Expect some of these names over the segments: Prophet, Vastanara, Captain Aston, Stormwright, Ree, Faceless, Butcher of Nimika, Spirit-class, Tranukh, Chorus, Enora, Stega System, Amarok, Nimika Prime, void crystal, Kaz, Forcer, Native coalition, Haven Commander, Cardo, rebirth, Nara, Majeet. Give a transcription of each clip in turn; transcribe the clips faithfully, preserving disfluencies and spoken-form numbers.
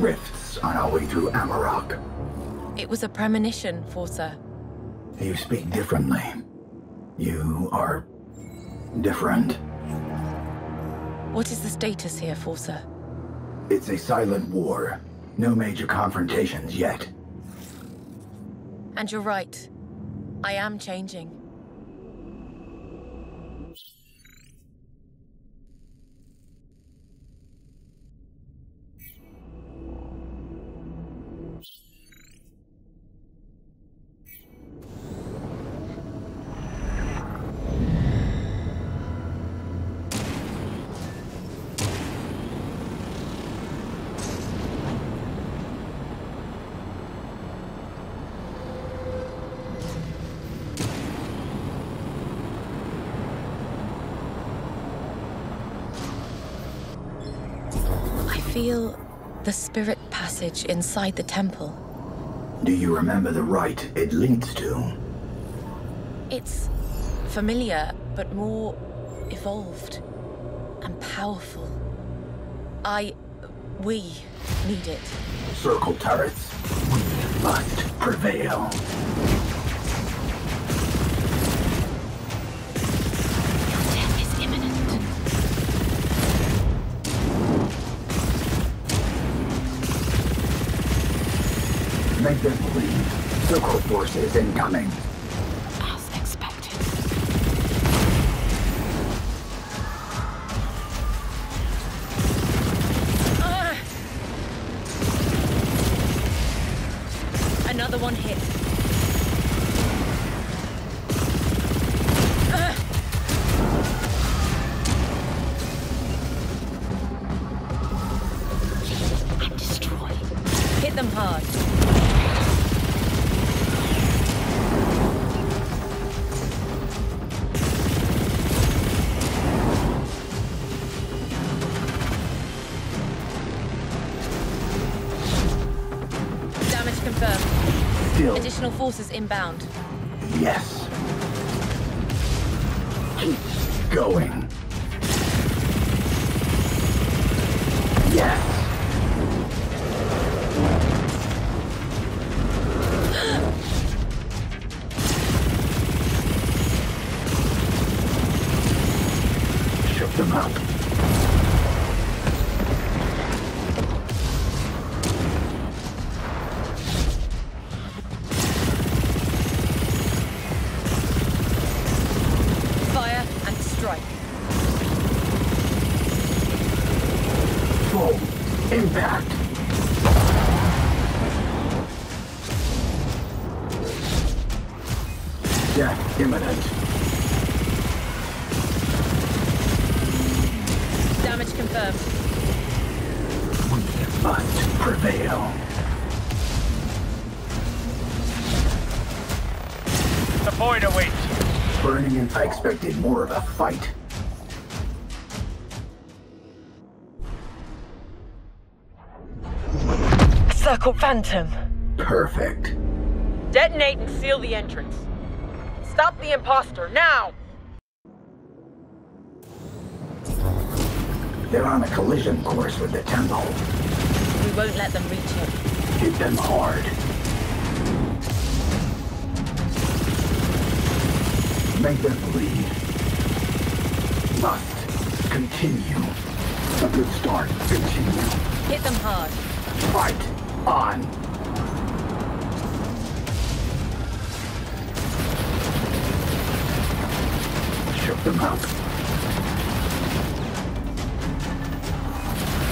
rifts on our way through Amarok. It was a premonition, Forcer. You speak differently. You are different. What is the status here, Forcer? It's a silent war. No major confrontations yet. And you're right. I am changing. Feel the spirit passage inside the temple. Do you remember the rite it links to? It's familiar, but more evolved and powerful. I... we need it. Circle turrets. We must prevail. Make them believe. Circle force is incoming. As expected. Uh, another one hit. Uh. I'm destroyed. Hit them hard. Additional forces inbound. Yes. Keep going. Yes. I expected more of a fight. Circle Phantom. Perfect. Detonate and seal the entrance. Stop the imposter, now! They're on a collision course with the temple. We won't let them reach it. Hit them hard. Make them believe. Must continue. A good start. Continue. Hit them hard. Fight on. Shook them out.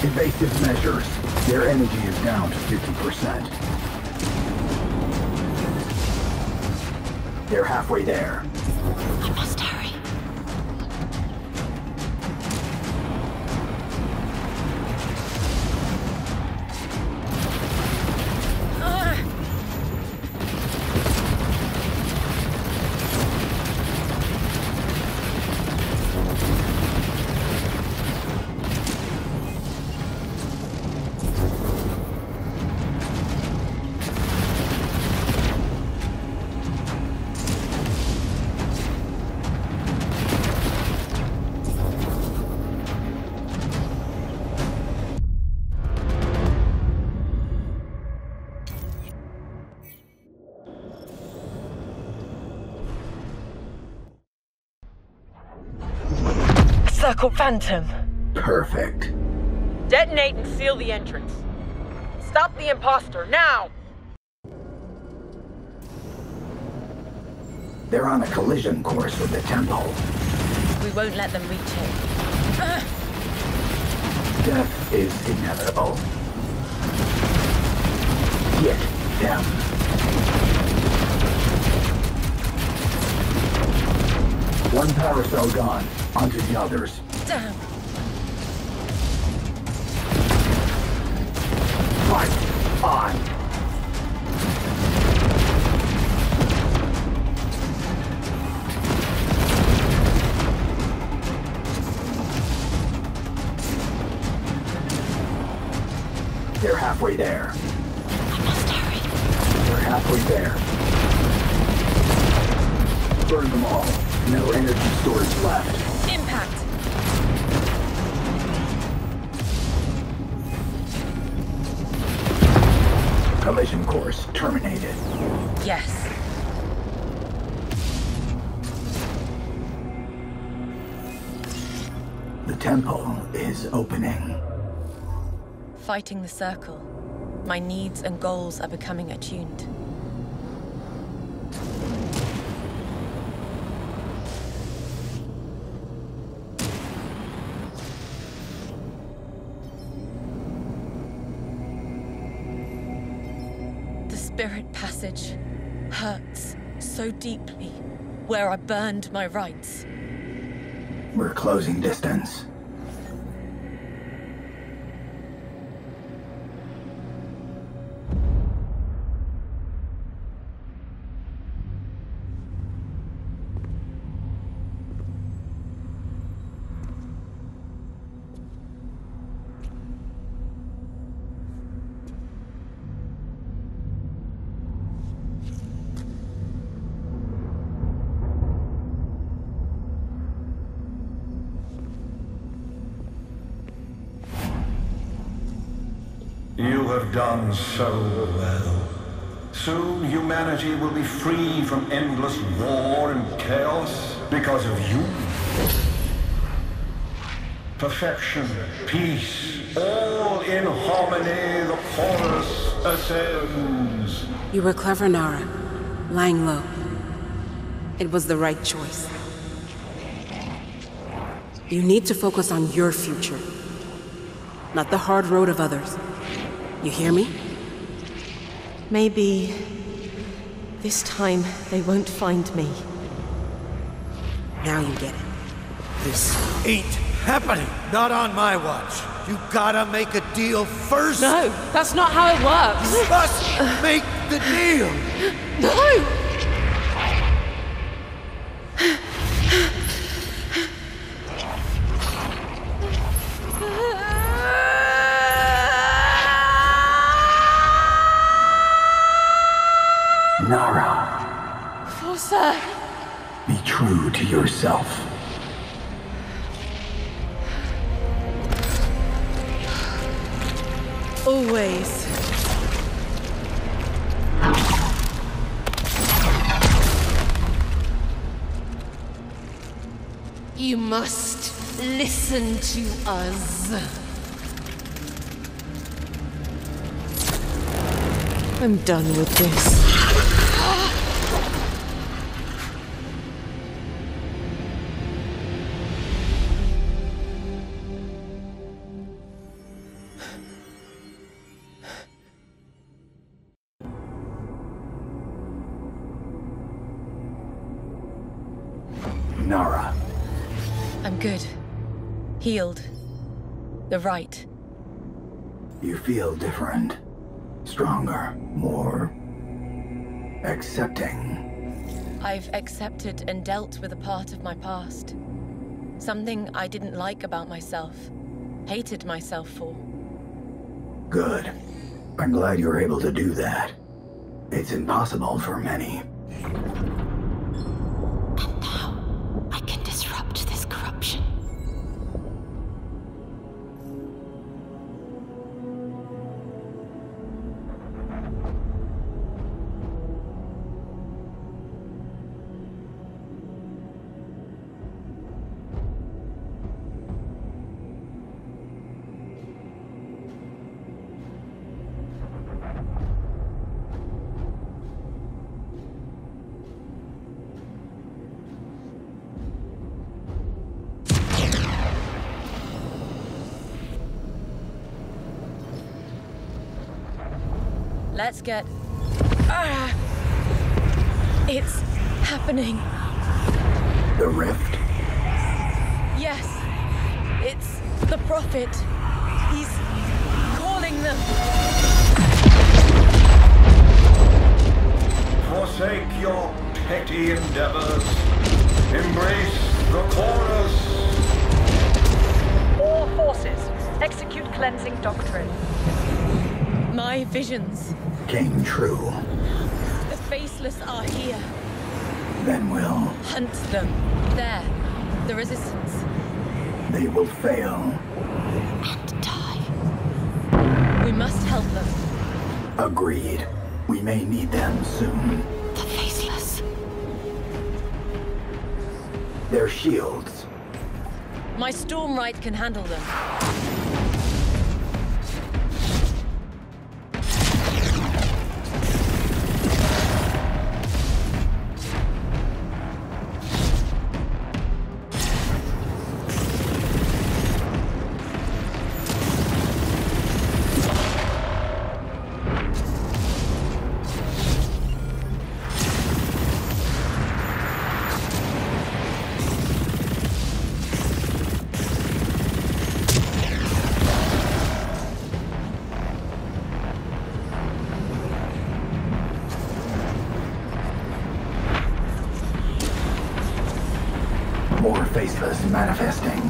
Evasive measures. Their energy is down to fifty percent. They're halfway there. I must hurry. circle Phantom. Perfect. Detonate and seal the entrance. Stop the imposter, now! They're on a collision course with the temple. We won't let them reach it. Uh. Death is inevitable. Get them. One power cell gone. Onto the others. Damn. Fight on. They're halfway there. I must hurry. They're halfway there. Burn them all. No energy storage left. Impact. Collision course terminated. Yes. The temple is opening. Fighting the circle. My needs and goals are becoming attuned. The spirit passage hurts so deeply where I burned my rights. We're closing distance. Done so well. Soon humanity will be free from endless war and chaos because of you. Perfection, peace, all in harmony, the chorus ascends. You were clever, Nara. Lying low. It was the right choice. You need to focus on your future, not the hard road of others. You hear me? Maybe this time they won't find me. Now you get it. This ain't happening. Not on my watch. You gotta make a deal first. No, that's not how it works. You must make the deal. No! Nara. Forcer. Be true to yourself. Always. You must listen to us. I'm done with this. Nara. I'm good. Healed. The right. You feel different. Stronger. More... accepting. I've accepted and dealt with a part of my past. Something I didn't like about myself. Hated myself for. Good. I'm glad you're able to do that. It's impossible for many. Let's get... Ah! It's happening. The rift? Yes. It's the Prophet. He's calling them. Forsake your petty endeavors. Embrace the Chorus. All forces, execute cleansing doctrine. My visions came true. The Faceless are here. Then we'll... hunt them. There. The Resistance. They will fail. And die. We must help them. Agreed. We may need them soon. The Faceless. Their shields. My Stormwright can handle them. Manifesting.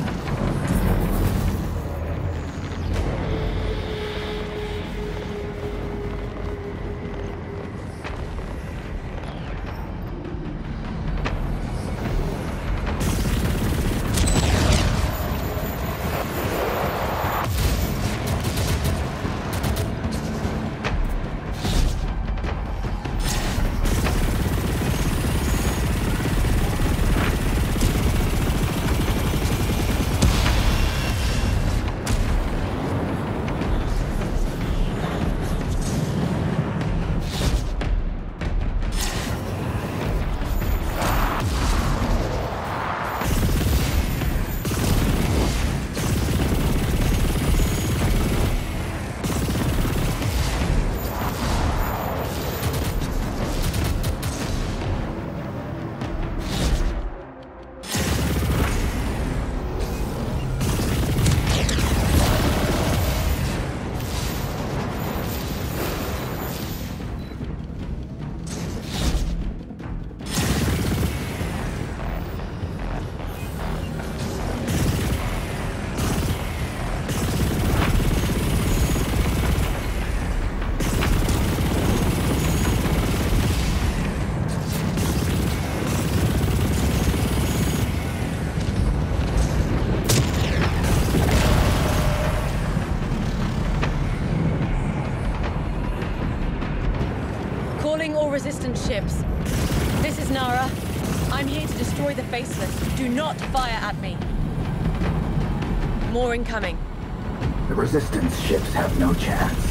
Resistance ships. This is Nara. I'm here to destroy the Faceless. Do not fire at me. More incoming. The Resistance ships have no chance.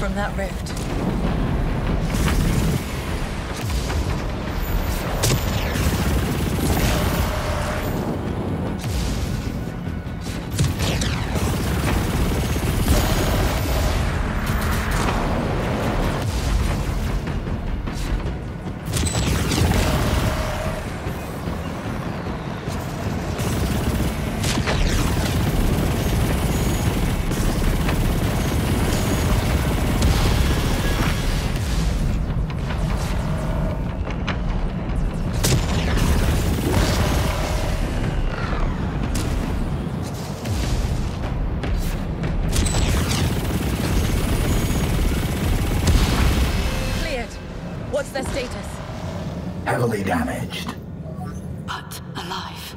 from that rift. Damaged. But alive.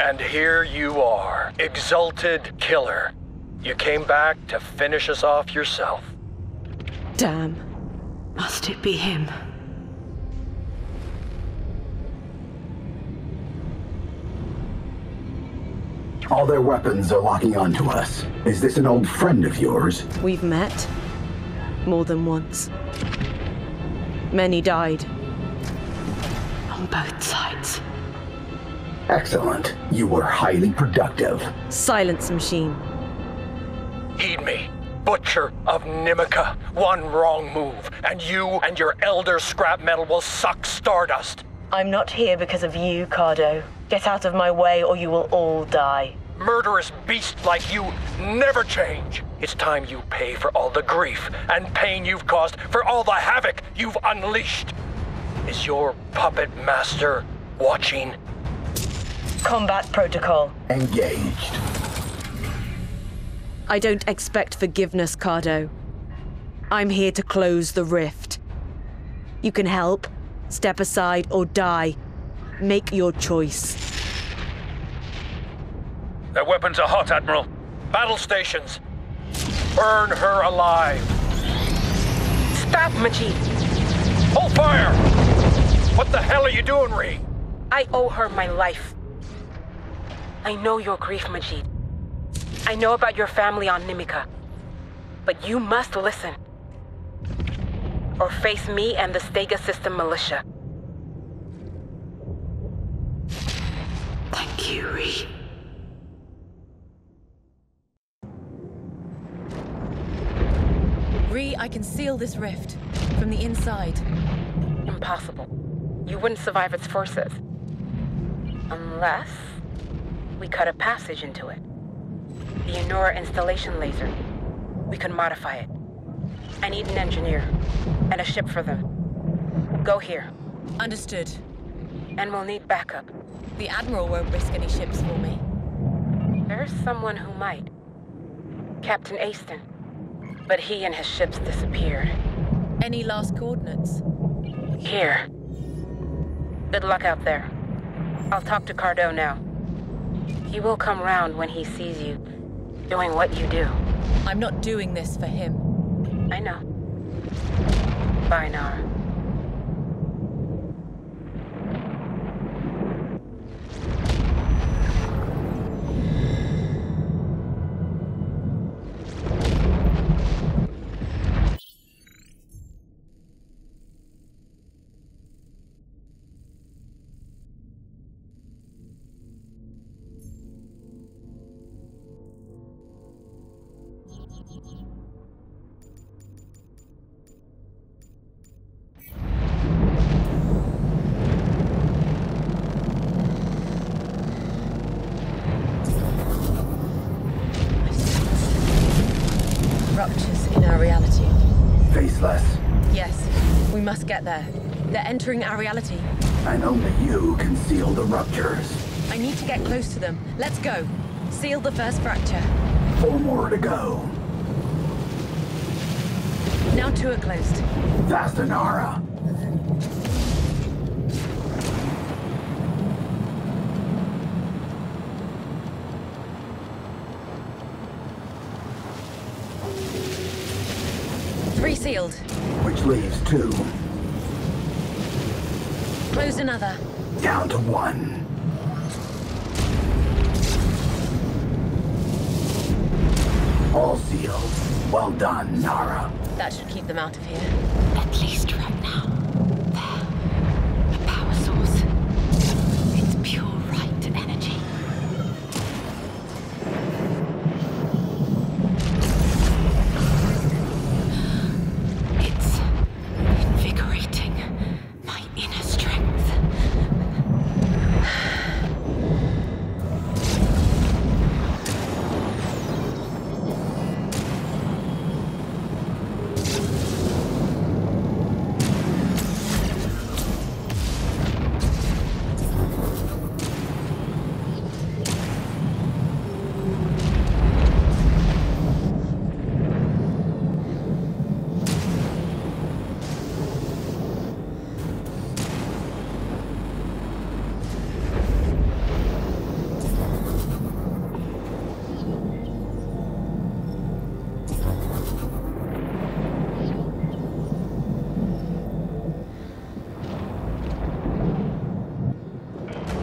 And here you are, exalted killer. You came back to finish us off yourself. Damn. Must it be him? All their weapons are locking onto us. Is this an old friend of yours? We've met. More than once. Many died. On both sides. Excellent. You were highly productive. Silence, machine. Heed me. Butcher of Nimika. One wrong move, and you and your elder scrap metal will suck stardust. I'm not here because of you, Cardo. Get out of my way or you will all die. Murderous beasts like you never change. It's time you pay for all the grief and pain you've caused, for all the havoc you've unleashed. Is your puppet master watching? Combat protocol. Engaged. I don't expect forgiveness, Cardo. I'm here to close the rift. You can help, step aside, or die. Make your choice. Their weapons are hot, Admiral. Battle stations. Burn her alive. Stop, Majeet. Hold fire! What the hell are you doing, Ree? I owe her my life. I know your grief, Majeet. I know about your family on Nimika. But you must listen. Or face me and the Stega System militia. Thank you, Ree. Ree, I can seal this rift from the inside. Impossible. You wouldn't survive its forces. Unless we cut a passage into it. The Enora installation laser. We can modify it. I need an engineer and a ship for them. Go here. Understood. And we'll need backup. The Admiral won't risk any ships for me. There's someone who might. Captain Aston. But he and his ships disappeared. Any last coordinates? Here. Good luck out there. I'll talk to Cardo now. He will come round when he sees you doing what you do. I'm not doing this for him. I know. Bye, Nara. Must get there. They're entering our reality. And only you can seal the ruptures. I need to get close to them. Let's go. Seal the first fracture. Four more to go. Now two are closed. Vastanara. Three sealed. Which leaves two. Close another. Down to one. all sealed. Well done, Nara. That should keep them out of here. At least right now. There. A power source. It's pure right energy. It's invigorating my inner strength.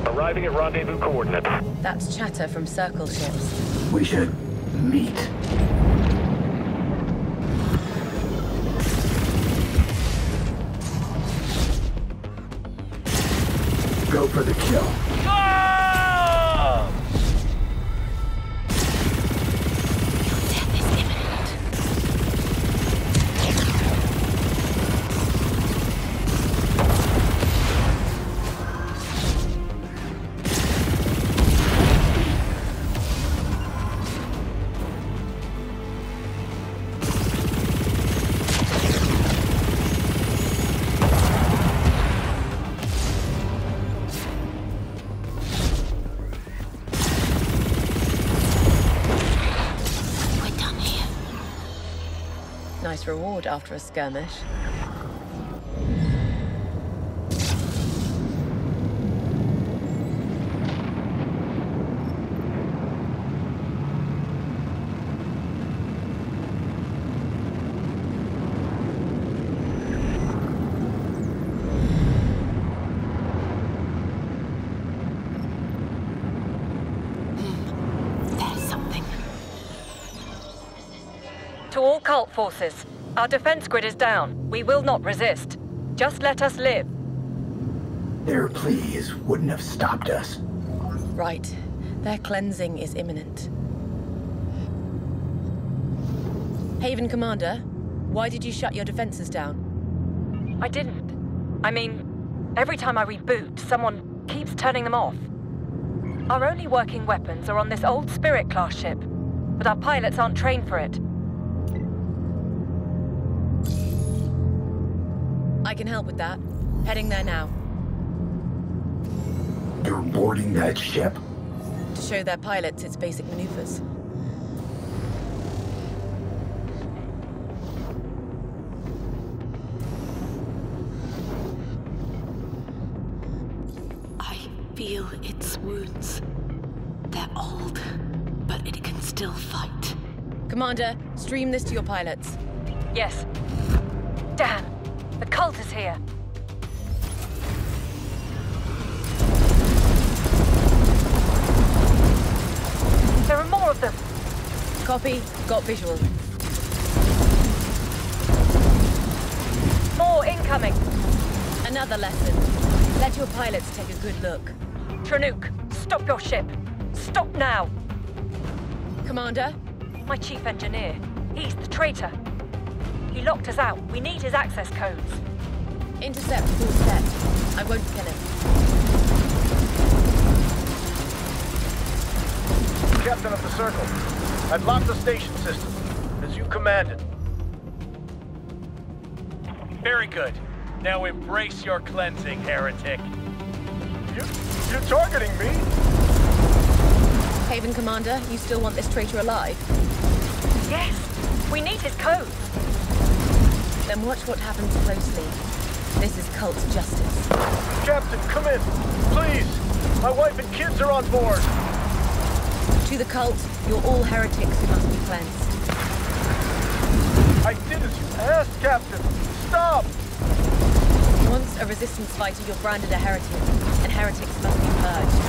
Arriving at rendezvous coordinates. That's chatter from circle ships. We should meet. Go for the kill. Ah! Your death is reward after a skirmish. To all cult forces, our defense grid is down. We will not resist. Just let us live. Their pleas wouldn't have stopped us. Right. Their cleansing is imminent. Haven Commander, why did you shut your defenses down? I didn't. I mean, every time I reboot, someone keeps turning them off. Our only working weapons are on this old Spirit-class ship, but our pilots aren't trained for it. I can help with that. Heading there now. You're boarding that ship? To show their pilots its basic maneuvers. I feel its wounds. They're old, but it can still fight. Commander, stream this to your pilots. Yes. Damn. The cult is here. There are more of them. Copy. Got visual. More incoming. Another lesson. Let your pilots take a good look. Tranukh, stop your ship. Stop now. Commander? My chief engineer. He's the traitor. He locked us out. We need his access codes. Intercept full set. I won't kill him. Captain of the Circle, I've locked the station system, as you commanded. Very good. Now embrace your cleansing, heretic. You, you're targeting me? Haven Commander, you still want this traitor alive? Yes! We need his codes! Then watch what happens closely. This is cult justice. Captain, come in. Please! My wife and kids are on board! To the cult, you're all heretics who must be cleansed. I did as you asked, Captain! Stop! Once a resistance fighter, you're branded a heretic, and heretics must be purged.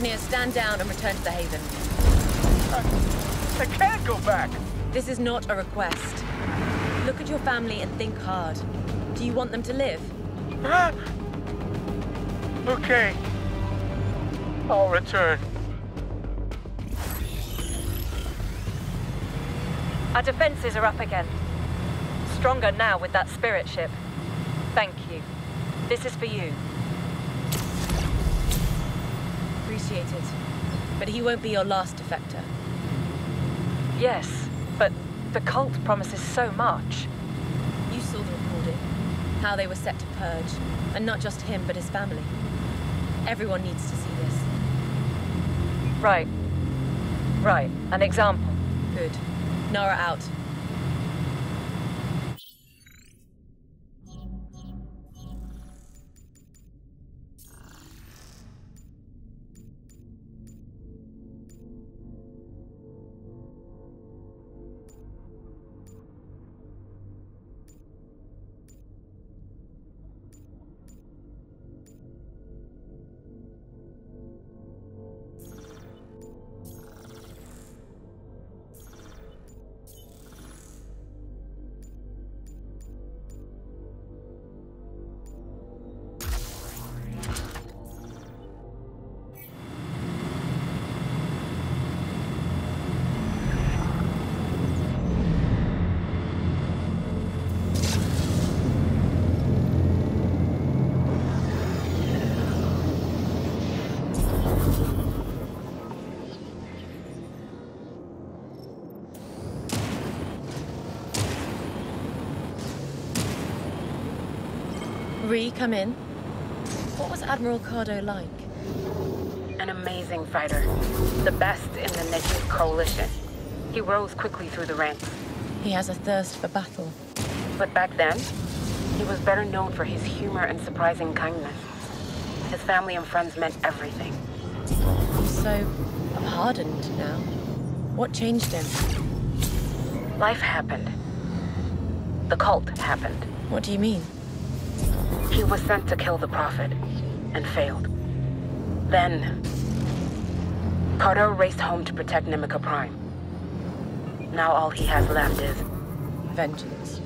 Engineers, stand down and return to the Haven. I, I can't go back! This is not a request. Look at your family and think hard. Do you want them to live? Huh? Okay. I'll return. Our defenses are up again. Stronger now with that spirit ship. Thank you. This is for you. Appreciate it. But he won't be your last defector. Yes, but the cult promises so much. You saw the recording. How they were set to purge. And not just him, but his family. Everyone needs to see this. Right. Right. An example. Good. Nara out. Ree, come in. What was Admiral Cardo like? An amazing fighter. The best in the Native coalition. He rose quickly through the ranks. He has a thirst for battle. But back then, he was better known for his humor and surprising kindness. His family and friends meant everything. So, I'm hardened now. What changed him? Life happened. The cult happened. What do you mean? He was sent to kill the Prophet, and failed. Then, Cardo raced home to protect Nimika Prime. Now all he has left is vengeance.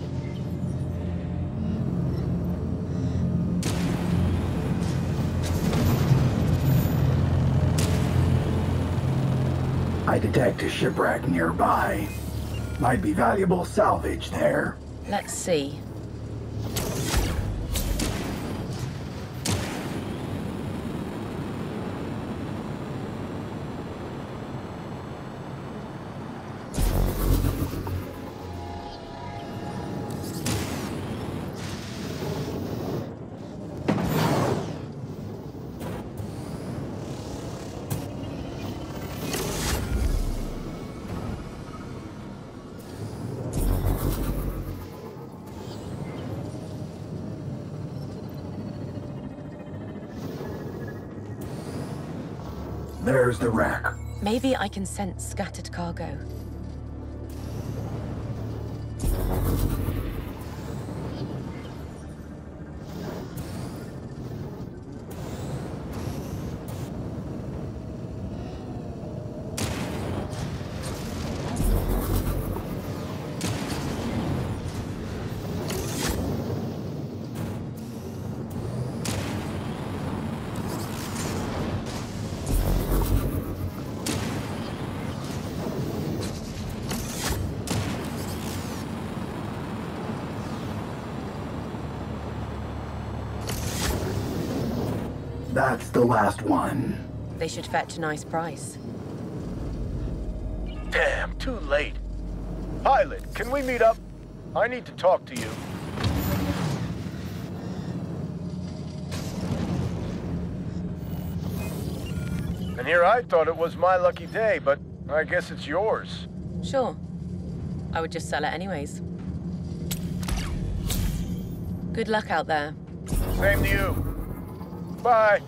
I detect a shipwreck nearby. Might be valuable salvage there. Let's see. There's the wreck. Maybe I can sense scattered cargo. That's the last one. They should fetch a nice price. Damn, too late. Pilot, can we meet up? I need to talk to you. And here I thought it was my lucky day, but I guess it's yours. Sure. I would just sell it anyways. Good luck out there. Same to you. Bye.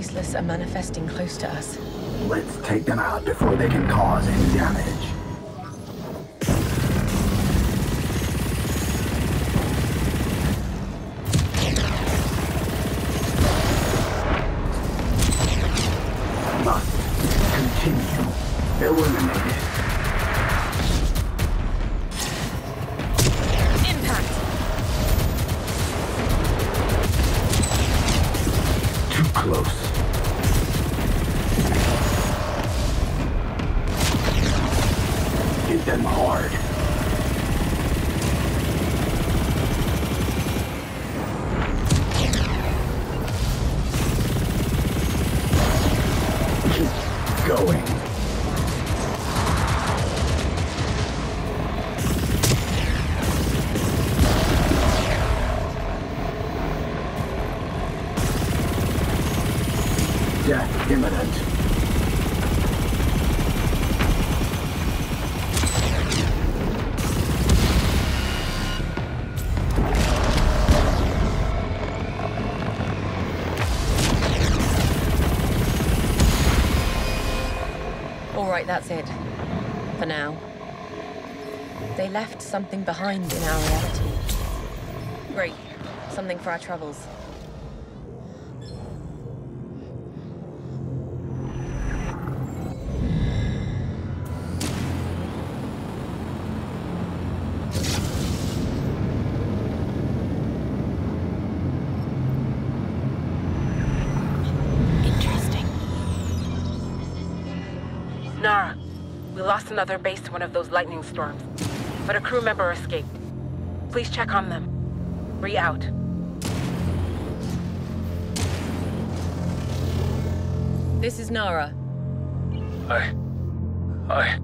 Faceless are manifesting close to us. Let's take them out before they can cause any damage. That's it. For now. They left something behind in our reality. Great. Something for our troubles. Another base to one of those lightning storms, but a crew member escaped. Please check on them. Ree out. This is Nara. I... I...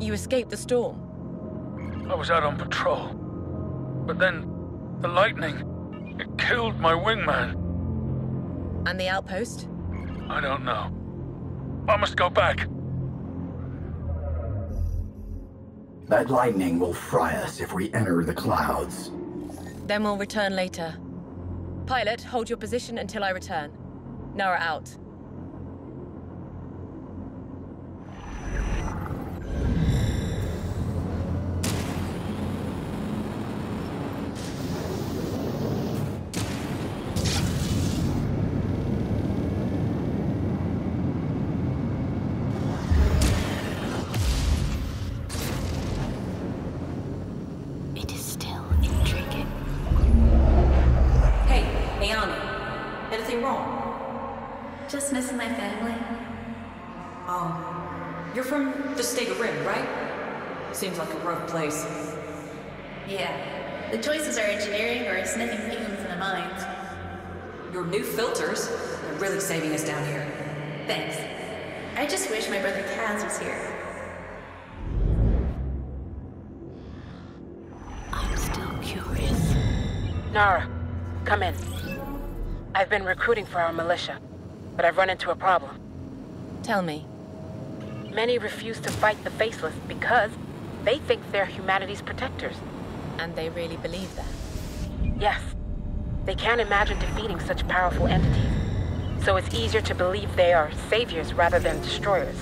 You escaped the storm. I was out on patrol, but then the lightning, it killed my wingman. And the outpost? I don't know. I must go back. That lightning will fry us if we enter the clouds. Then we'll return later. Pilot, hold your position until I return. Nara out. Place. Yeah. The choices are engineering or sniffing pigments in the mines. Your new filters are really saving us down here. Thanks. I just wish my brother Kaz was here. I'm still curious. Nara, come in. I've been recruiting for our militia, but I've run into a problem. Tell me. Many refuse to fight the Faceless because they think they're humanity's protectors. And they really believe that? Yes. They can't imagine defeating such powerful entities. So it's easier to believe they are saviors rather than destroyers.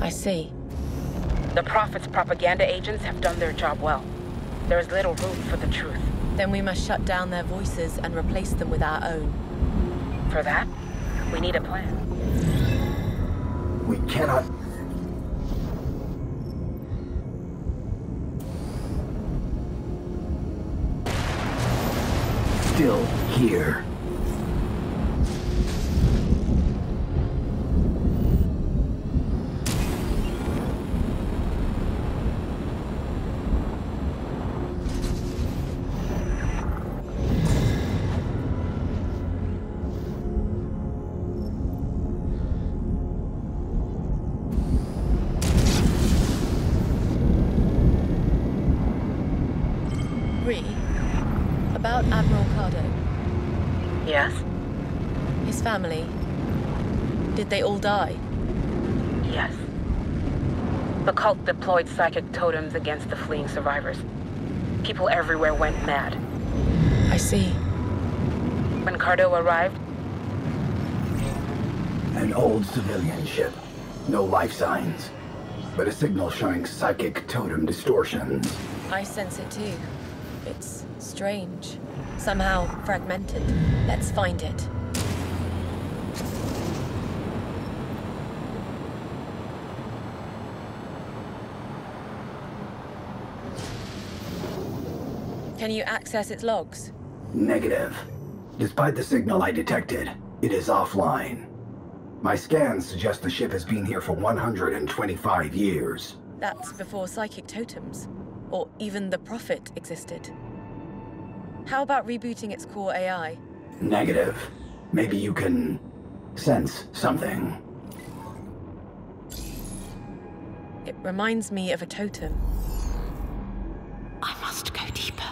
I see. The Prophet's propaganda agents have done their job well. There is little room for the truth. Then we must shut down their voices and replace them with our own. For that, we need a plan. We cannot... Still here. Family. Did they all die? Yes. The cult deployed psychic totems against the fleeing survivors. People everywhere went mad. I see. When Cardo arrived, An old civilian ship. No life signs. But a signal showing psychic totem distortions. I sense it too. It's strange. Somehow fragmented. Let's find it. Can you access its logs? Negative. Despite the signal I detected, it is offline. My scans suggest the ship has been here for one hundred twenty-five years. That's before psychic totems, or even the Prophet existed. How about rebooting its core A I? Negative. Maybe you can sense something. It reminds me of a totem. I must go deeper.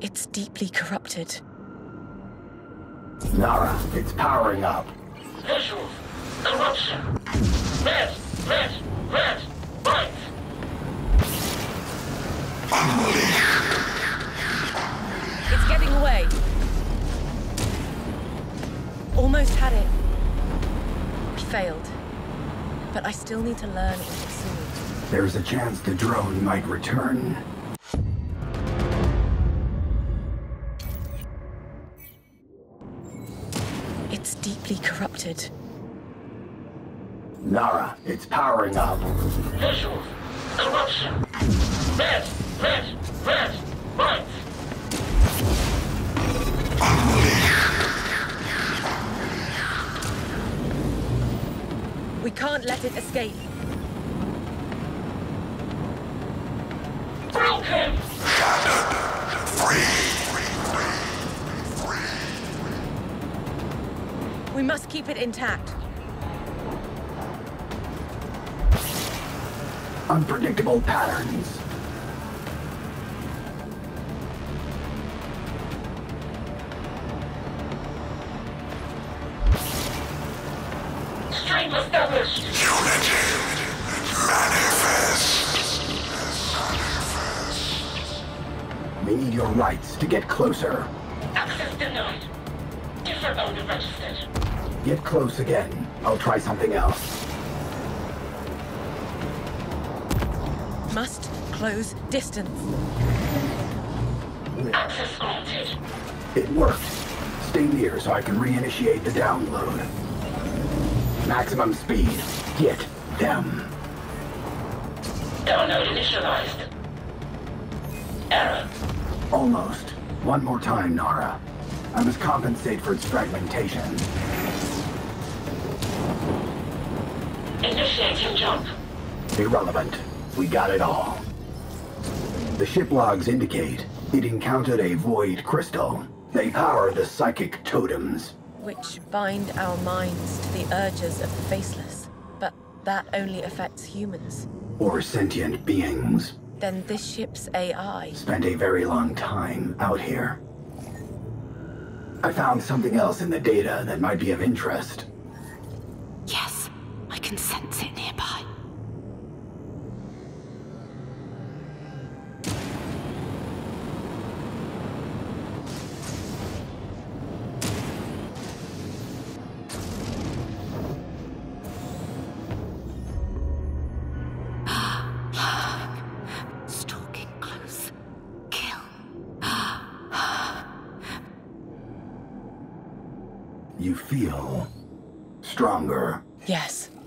It's deeply corrupted. Nara, it's powering up. Visuals. Corruption. Red, red, red, right. It's getting away. Almost had it. I failed. But I still need to learn what it seems. There's a chance the drone might return. It's deeply corrupted. Nara, it's powering up. Visuals. Corruption. Red, red, red, right. We can't let it escape. Broken. Shattered. Free. We must keep it intact. Unpredictable patterns. Stream established. Unity. Manifest. Manifest. We need your rights to get closer. Access denied. Disavowed registered. Get close again. I'll try something else. Must close distance. Access granted. It worked. Stay near so I can reinitiate the download. Maximum speed. Get them. Download initialized. Error. Almost. One more time, Nara. I must compensate for its fragmentation. Initiating jump. Irrelevant. We got it all. The ship logs indicate it encountered a void crystal. They power the psychic totems, which bind our minds to the urges of the faceless. But that only affects humans. Or sentient beings. Then this ship's A I spent a very long time out here. I found something else in the data that might be of interest. Yes, I can sense it nearby. You feel stronger. Yes.